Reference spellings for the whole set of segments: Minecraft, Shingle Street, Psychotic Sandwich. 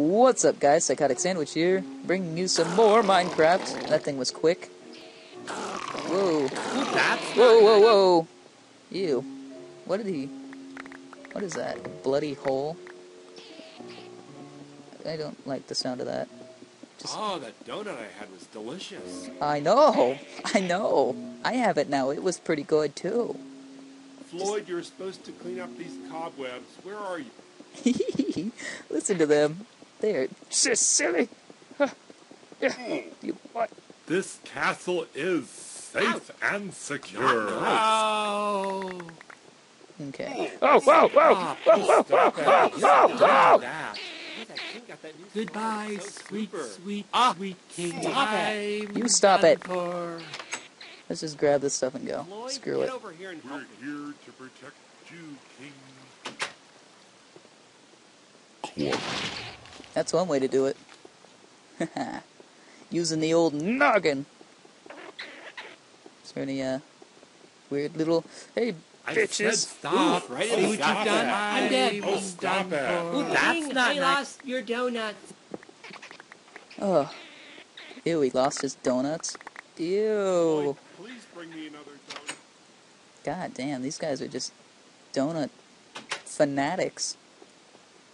What's up, guys? Psychotic Sandwich here, bringing you some more Minecraft. That thing was quick. Whoa. Whoa. Ew. What is that? Bloody hole? I don't like the sound of that. Oh, that donut I had was delicious. I know. I have it now. It was pretty good, too. Floyd, you're supposed to clean up these cobwebs. Where are you? Listen to them. They're just silly. You what? This castle is safe and secure. Oh. Okay. Oh, whoa. Goodbye, sweet king. Time. You stop it. Let's just grab this stuff and go. Lloyd, screw it. Over here and we're here to protect you, king. That's one way to do it. Using the old noggin. Is there any weird little? Hey, bitches! Stop! Ooh, right? See what you've done? I'm dead. Oh, stop it! Ooh, that's not nice. I lost your donuts. Oh, ew! He lost his donuts. Ew! Please bring me another donut. God damn! These guys are just donut fanatics.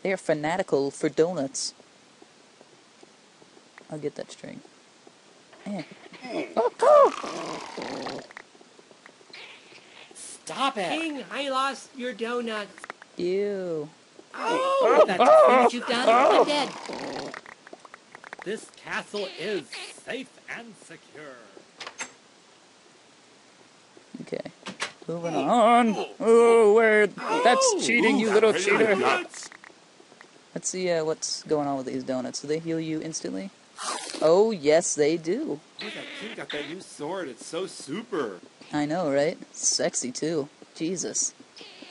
They are fanatical for donuts. I'll get that string. Man. Oh. Stop it! King, I lost your donut. Ew. Oh! That's what you've done. I'm dead. This castle is safe and secure. Okay. Moving on. Oh, word. That's cheating, you little cheater. Let's see what's going on with these donuts. Do they heal you instantly? Oh, yes, they do. Look, that kid got that new sword. It's so super. I know, right? Sexy, too. Jesus.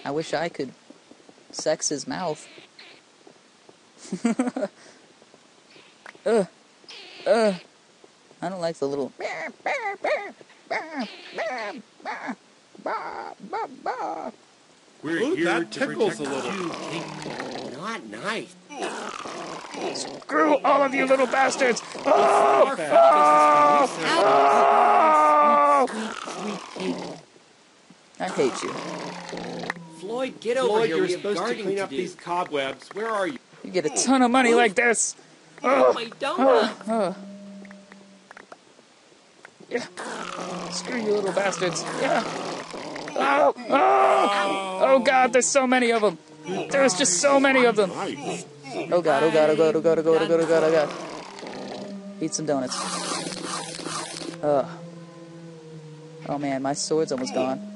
I wish I could sex his mouth. I don't like the little... We're here to protect you. Not nice. Screw all of you little bastards! Oh! I hate you. Floyd, get over here. You're supposed to clean up these cobwebs. Where are you? You get a ton of money like this. Oh, my donut. Yeah. Screw you little bastards. Yeah. Oh, God, there's so many of them. There's just so many of them. Oh god, oh god, oh god, oh god, oh god, oh god, oh god, oh god. Eat some donuts. Ugh. Oh man, my sword's almost gone.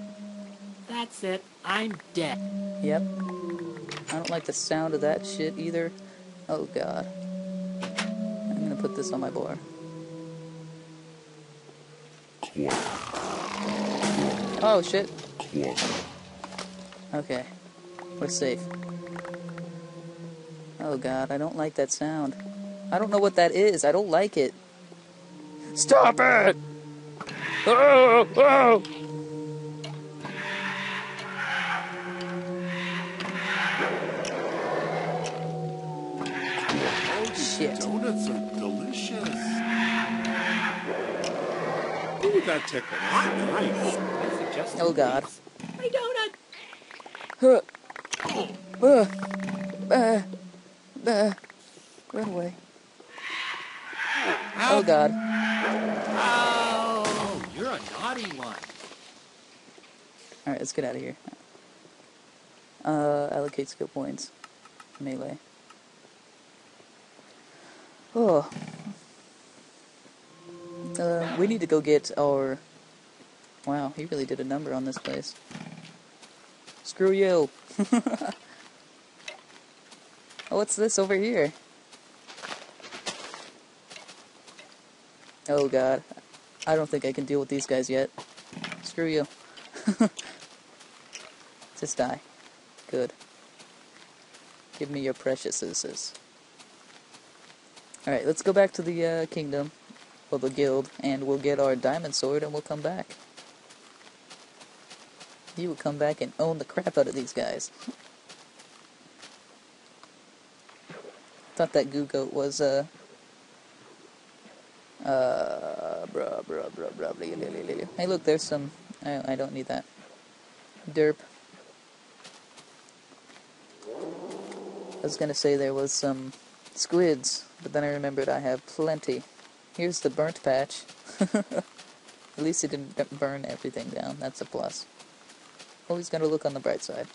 That's it. I'm dead. Yep. I don't like the sound of that shit either. Oh god. I'm gonna put this on my bar. Oh shit. Okay. We're safe. Oh god, I don't like that sound. I don't know what that is. I don't like it. Stop it! Oh! Oh! Oh shit. Donuts are delicious. Ooh, that tickled. Nice. Oh god. My donut! Huh. Run away. Oh god. Oh, you're a naughty one. Alright, let's get out of here. Allocate skill points. Melee. Oh. We need to go get our... Wow, he really did a number on this place. Screw you. Oh, what's this over here? Oh god. I don't think I can deal with these guys yet. Screw you. Just die. Good. Give me your precious oozes. Alright, let's go back to the kingdom. Well, the guild. And we'll get our diamond sword and we'll come back. You would come back and own the crap out of these guys. thought that goo goat was Hey, look, there's some. I don't need that. Derp. I was gonna say there was some squids, but then I remembered I have plenty. Here's the burnt patch. At least it didn't burn everything down. That's a plus. Always gotta look on the bright side.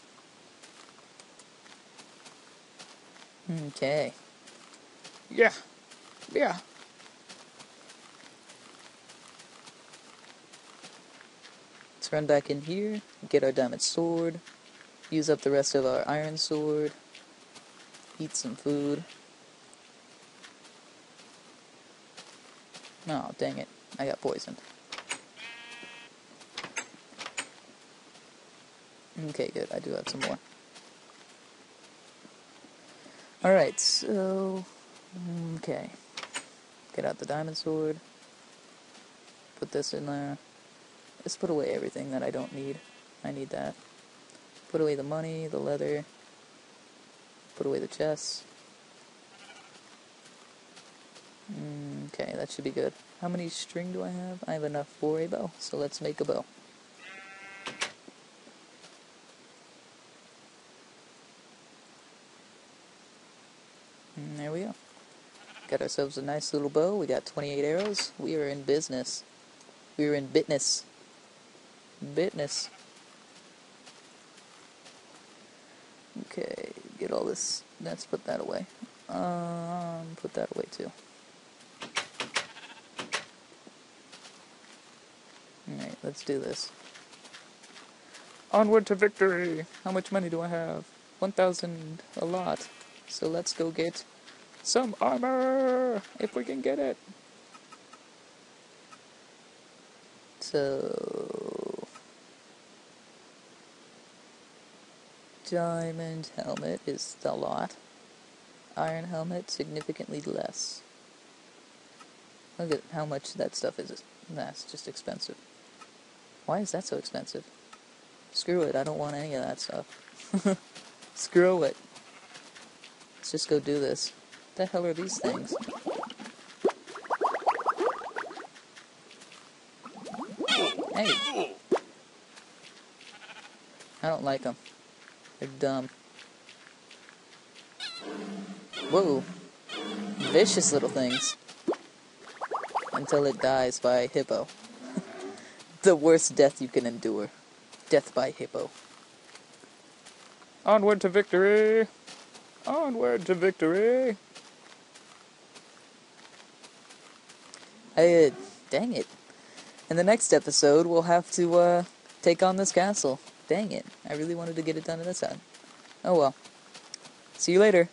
Okay. Yeah. Yeah. Let's run back in here, get our diamond sword, use up the rest of our iron sword, eat some food. Oh, dang it. I got poisoned. Okay, good. I do have some more. Alright, so... okay. Get out the diamond sword. Put this in there. Just put away everything that I don't need. I need that. Put away the money, the leather. Put away the chests. Okay, that should be good. How many string do I have? I have enough for a bow, so let's make a bow. And there we go. Got ourselves a nice little bow. We got 28 arrows. We are in business. We are in business. Business. Okay, get all this. Let's put that away. Put that away too. Alright, let's do this. Onward to victory! How much money do I have? 1,000, a lot. So let's go get some armor! If we can get it! So... diamond helmet is a lot. Iron helmet, significantly less. Look at how much that stuff is. That's just expensive. Why is that so expensive? Screw it, I don't want any of that stuff. Screw it. Let's just go do this. What the hell are these things? Hey! I don't like them. They're dumb. Whoa. Vicious little things. Until it dies by hippo. The worst death you can endure. Death by hippo. Onward to victory! Onward to victory! Dang it. In the next episode, we'll have to, take on this castle. Dang it. I really wanted to get it done in this time. Oh well. See you later.